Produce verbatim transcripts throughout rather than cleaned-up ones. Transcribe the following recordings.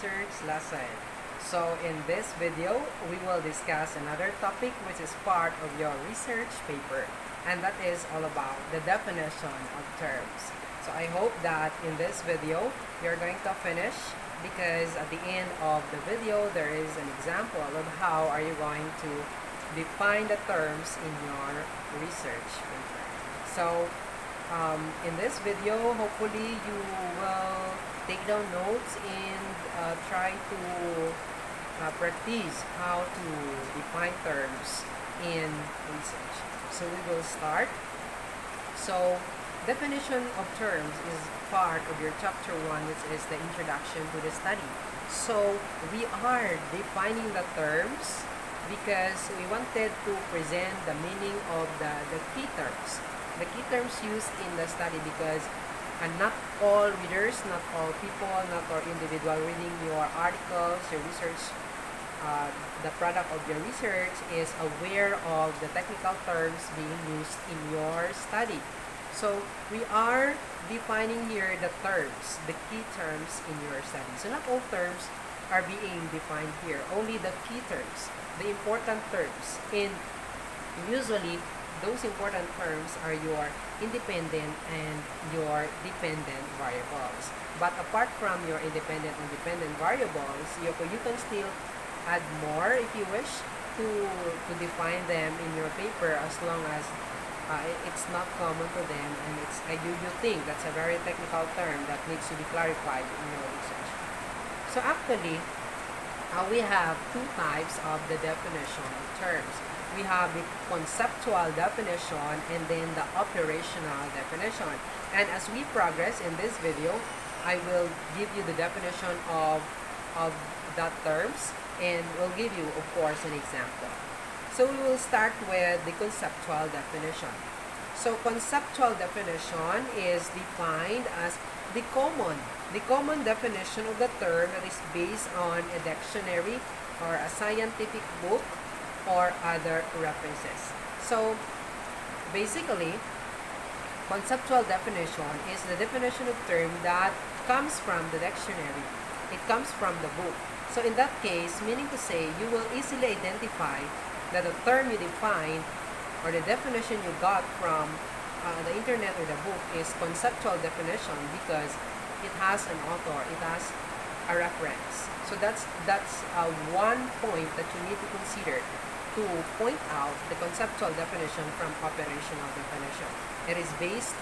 Sir Lasalle. So in this video, we will discuss another topic which is part of your research paper, and that is all about the definition of terms. So I hope that in this video, you're going to finish, because at the end of the video, there is an example of how are you going to define the terms in your research paper. So um, in this video, hopefully you will take down notes and uh, try to uh, practice how to define terms in research. So we will start. So definition of terms is part of your chapter one, which is the introduction to the study. So we are defining the terms because we wanted to present the meaning of the, the key terms. The key terms used in the study, because and not all readers, not all people, not all individual reading your articles, your research, uh, the product of your research is aware of the technical terms being used in your study. So we are defining here the terms, the key terms in your study. So not all terms are being defined here, only the key terms, the important terms. And usually those important terms are your independent and your dependent variables. But apart from your independent and dependent variables, you, you can still add more if you wish to, to define them in your paper, as long as Uh, it's not common to them, and it's I do you think that's a very technical term that needs to be clarified in your research. So actually, uh, we have two types of the definition of terms. We have the conceptual definition and then the operational definition. And as we progress in this video, I will give you the definition of of that terms, and will give you, of course, an example. So we will start with the conceptual definition. So conceptual definition is defined as the common, the common definition of the term that is based on a dictionary or a scientific book or other references. So basically, conceptual definition is the definition of term that comes from the dictionary. It comes from the book. So in that case, meaning to say, you will easily identify that the term you define or the definition you got from uh, the internet or the book is conceptual definition, because it has an author, it has a reference. So that's that's uh, one point that you need to consider to point out the conceptual definition from operational definition. It is based,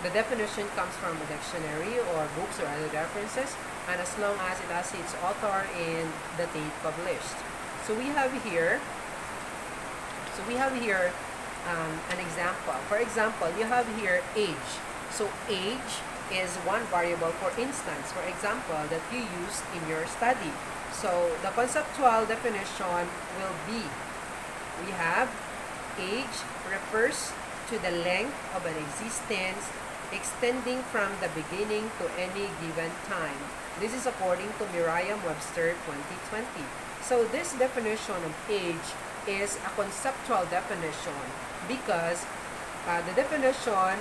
the definition comes from a dictionary or books or other references, and as long as it has its author and the date published. So we have here So we have here um, an example. For example, you have here age. So age is one variable, for instance, for example, that you use in your study. So the conceptual definition will be, we have age refers to the length of an existence extending from the beginning to any given time. This is according to Merriam-Webster twenty twenty. So this definition of age is a conceptual definition, because uh, the definition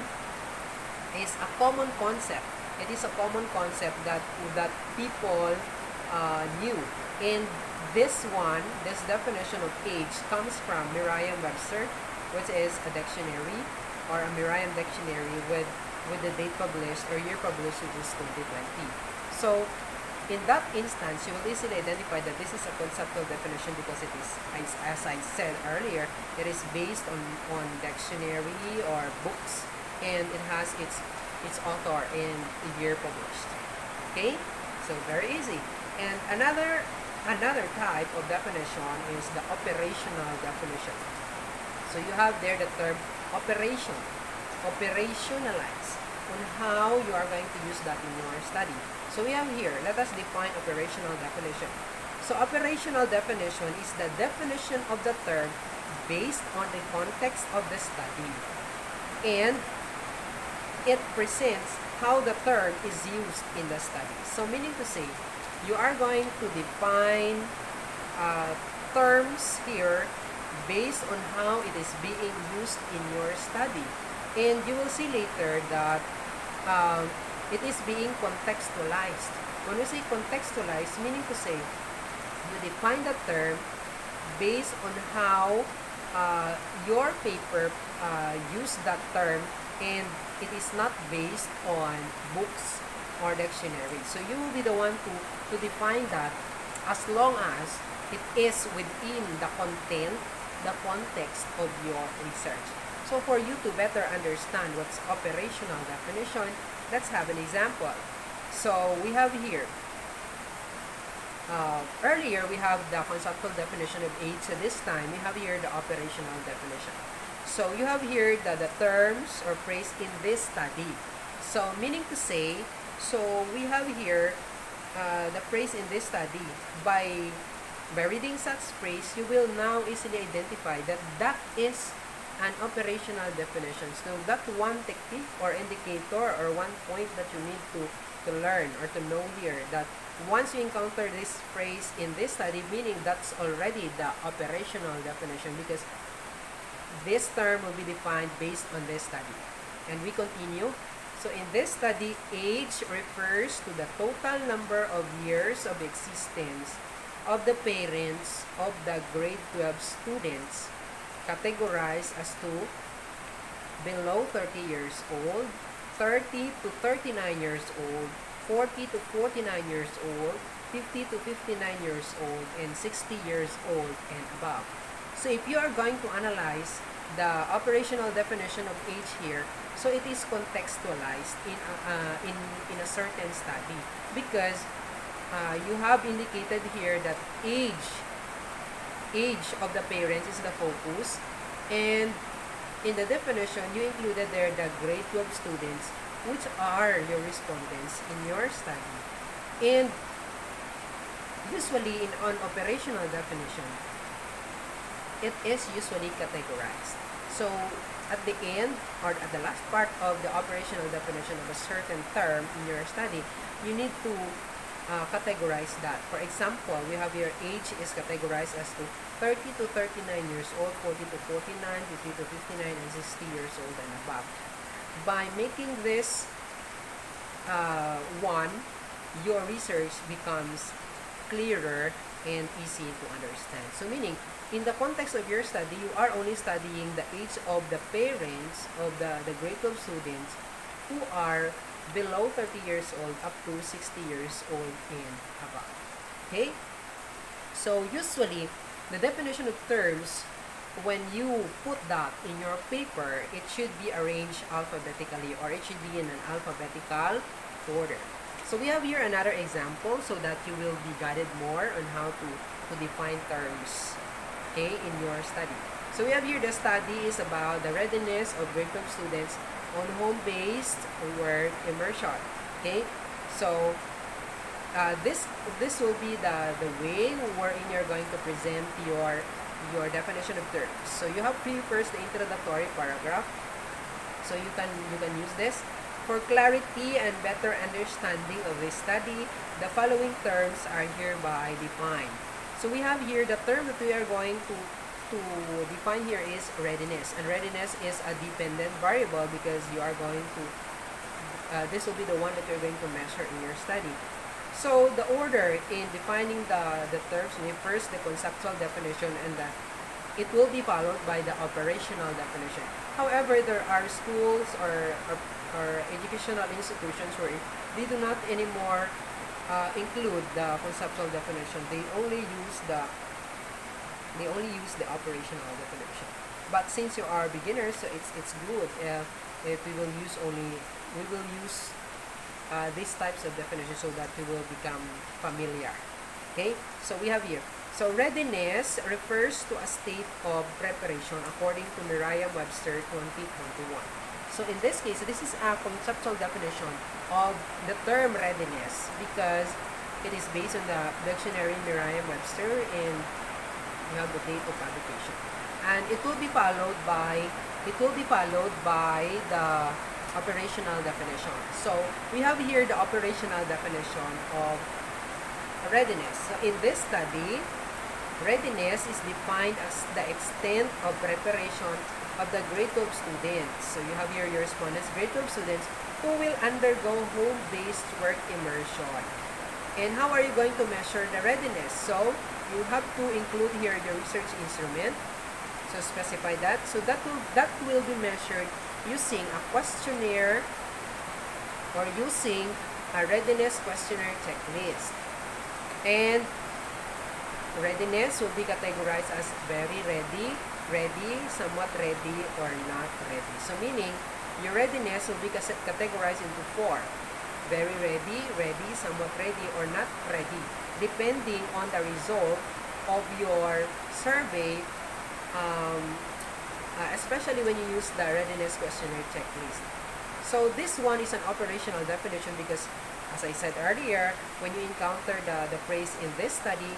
is a common concept. It is a common concept that that people uh, knew. And this one, this definition of age, comes from Merriam-Webster, which is a dictionary or a Merriam dictionary with with the date published or year published, which is twenty twenty. So in that instance, you will easily identify that this is a conceptual definition, because it is, as, as I said earlier, it is based on, on dictionary or books, and it has its its author and year published. Okay? So very easy. And another another type of definition is the operational definition. So you have there the term operation, operationalize, on how you are going to use that in your study. So we have here, let us define operational definition. So operational definition is the definition of the term based on the context of the study, and it presents how the term is used in the study. So meaning to say, you are going to define uh, terms here based on how it is being used in your study. And you will see later that um, it is being contextualized. When we say contextualized, meaning to say, you define the term based on how uh, your paper uh, used that term, and it is not based on books or dictionary. So you will be the one to, to define that, as long as it is within the content, the context of your research. So for you to better understand what's operational definition, let's have an example. So we have here, uh, earlier we have the conceptual definition of aid, so this time we have here the operational definition. So you have here the, the terms or phrase in this study. So meaning to say, so we have here uh, the phrase in this study. By, by reading such phrase, you will now easily identify that that is an operational definition. So that one technique or indicator or one point that you need to, to learn or to know here, that once you encounter this phrase in this study, meaning that's already the operational definition, because this term will be defined based on this study. And we continue. So in this study, age refers to the total number of years of existence of the parents of the grade twelve students, categorized as to below thirty years old, thirty to thirty-nine years old, forty to forty-nine years old, fifty to fifty-nine years old, and sixty years old and above. So if you are going to analyze the operational definition of age here, so it is contextualized in a, uh, in, in a certain study, because uh, you have indicated here that age age of the parents is the focus, and in the definition you included there the grade twelve students, which are your respondents in your study. And usually in an operational definition, it is usually categorized. So at the end or at the last part of the operational definition of a certain term in your study, you need to uh, categorize that. For example, we have your age is categorized as to thirty to thirty-nine years old, forty to forty-nine, fifty to fifty-nine, and sixty years old and above. By making this uh, one, your research becomes clearer and easy to understand. So meaning, in the context of your study, you are only studying the age of the parents of the, the grade twelve students who are below thirty years old up to sixty years old and above. Okay? So usually, the definition of terms, when you put that in your paper, it should be arranged alphabetically, or it should be in an alphabetical order. So we have here another example so that you will be guided more on how to, to define terms. Okay, in your study. So we have here the study is about the readiness of grade twelve students on home-based work immersion. Okay, so uh, this this will be the the way wherein you're going to present your your definition of terms. So you have pre first the introductory paragraph. So you can you can use this for clarity and better understanding of this study. The following terms are hereby defined. So we have here the term that we are going to, to define here is readiness. And readiness is a dependent variable, because you are going to, uh, this will be the one that you're going to measure in your study. So the order in defining the, the terms, we first the conceptual definition, and the, it will be followed by the operational definition. However, there are schools or, or, or educational institutions where they do not anymore Uh, include the conceptual definition. They only use the they only use the operational definition. But since you are beginners, so it's it's good if, if we will use only we will use uh, these types of definitions, so that we will become familiar. Okay, so we have here. So readiness refers to a state of preparation according to Merriam-Webster twenty twenty-one. So in this case, this is a conceptual definition of the term readiness, because it is based on the dictionary Merriam-Webster, and you have the date of publication. And it will be followed by it will be followed by the operational definition. So we have here the operational definition of readiness. So in this study, readiness is defined as the extent of preparation of the grade twelve students. So you have here your respondents, grade twelve students who will undergo home-based work immersion. And how are you going to measure the readiness? So you have to include here the research instrument. So specify that. So that will, that will be measured using a questionnaire or using a readiness questionnaire checklist. And readiness will be categorized as very ready, ready, somewhat ready, or not ready. So meaning, your readiness will be categorized into four. Very ready, ready, somewhat ready, or not ready, depending on the result of your survey, um, uh, especially when you use the readiness questionnaire checklist. So this one is an operational definition because, as I said earlier, when you encounter the, the phrase in this study,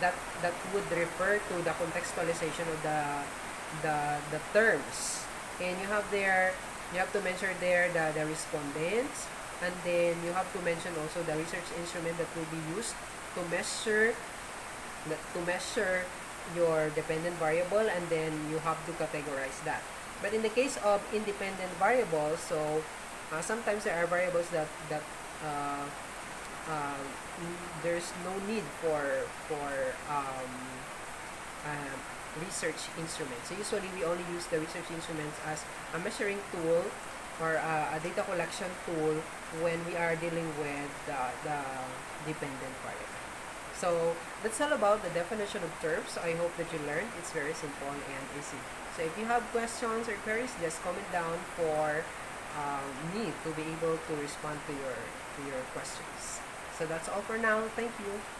that, that would refer to the contextualization of the, the, the terms. And you have there, you have to measure there the, the respondents, and then you have to mention also the research instrument that will be used to measure that to measure your dependent variable, and then you have to categorize that. But in the case of independent variables, so uh, sometimes there are variables that that uh, uh, there's no need for for um, uh, research instruments. So usually we only use the research instruments as a measuring tool or uh, a data collection tool when we are dealing with uh, the dependent variable. So that's all about the definition of terms. I hope that you learned. It's very simple and easy. So if you have questions or queries, just comment down for um, me to be able to respond to your to your questions. So that's all for now. Thank you.